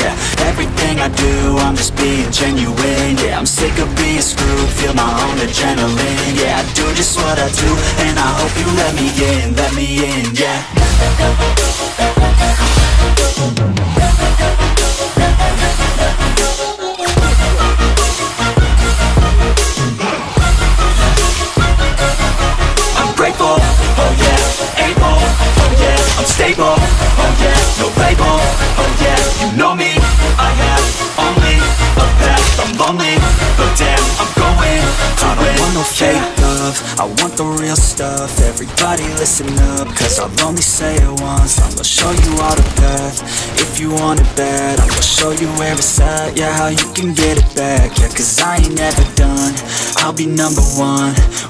yeah. Everything I do, I'm just being genuine, yeah. I'm sick of being screwed, feel my own adrenaline, yeah. I do just what I do, and I hope you let me in, yeah. I'm grateful, oh yeah. Able, oh yeah. I'm stable, oh yeah. No label, oh yeah. You know me, I have only a path. I'm lonely, but damn, I'm going to win. I don't want no fake love, I want the real stuff. Everybody listen up, cause I'll only say it once. I'm gonna show you all the path, if you want it bad. I'm gonna show you where it's at, yeah, how you can get it back. Yeah, cause I ain't never done, I'll be number one.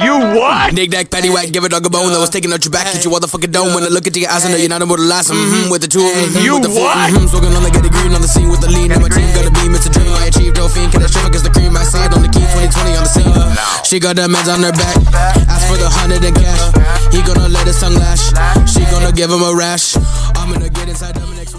You what? Dig that paddywhack, give a dog a bone. I was taking out your back, hit your motherfucking dome. When I look into your eyes, I know you're not a mortal liar. With the two of them, you with the what? Smoking on the getty green, on the scene with the lean. Now my team gonna be Mr. Dream. I achieved no fiend, catastrophic as the cream. I said on the key, 2020 on the scene. She got diamonds on her back. Ask for the 100 in cash. He gonna let his tongue lash. She gonna give him a rash. I'm gonna get inside Dominic.